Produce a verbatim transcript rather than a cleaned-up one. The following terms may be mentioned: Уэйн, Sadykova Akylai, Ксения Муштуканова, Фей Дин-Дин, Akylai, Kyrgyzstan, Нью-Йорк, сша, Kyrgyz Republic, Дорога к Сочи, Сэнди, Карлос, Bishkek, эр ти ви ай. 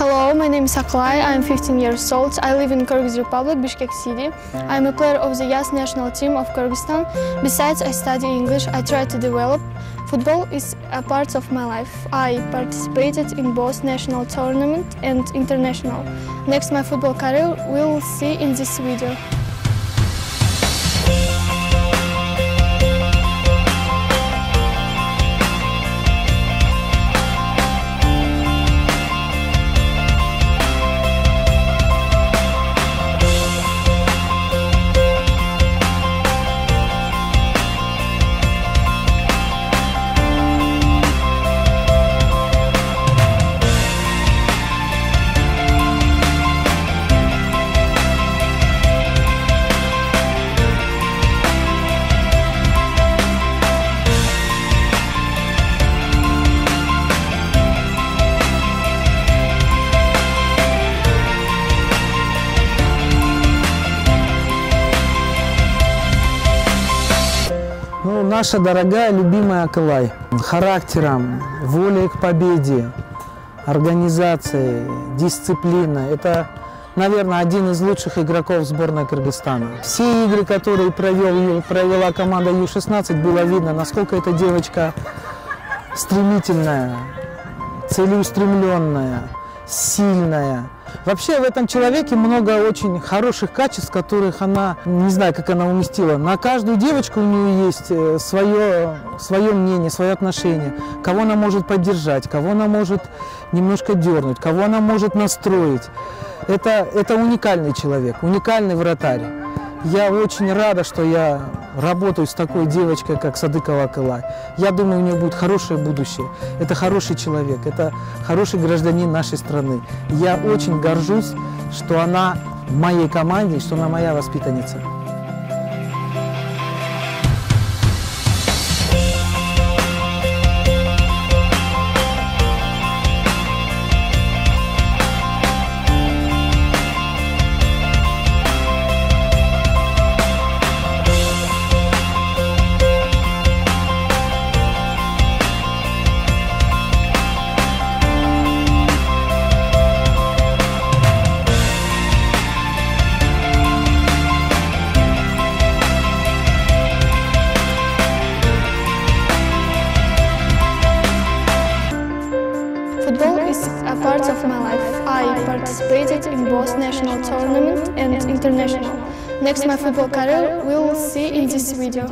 Hello, my name is Akylai. I'm fifteen years old. I live in Kyrgyz Republic, Bishkek city. I'm a player of the youth national team of Kyrgyzstan. Besides, I study English. I try to develop. Football is a part of my life. I participated in both national tournament and international. Next, my football career we'll see in this video. Ну, наша дорогая, любимая Акылай, характером, волей к победе, организацией, дисциплиной. Это, наверное, один из лучших игроков сборной Кыргызстана. Все игры, которые провел, провела команда Ю шестнадцать, было видно, насколько эта девочка стремительная, целеустремленная, сильная. Вообще в этом человеке много очень хороших качеств, которых она, не знаю, как она уместила. На каждую девочку у нее есть свое, свое мнение, свое отношение. Кого она может поддержать, кого она может немножко дернуть, кого она может настроить. Это, это уникальный человек, уникальный вратарь. Я очень рада, что я работаю с такой девочкой, как Садыкова Акылай. Я думаю, у нее будет хорошее будущее. Это хороший человек, это хороший гражданин нашей страны. Я очень горжусь, что она в моей команде, что она моя воспитанница. Football is a part of my life. I participated in both national tournament and international. Next, my football career we'll see in this video.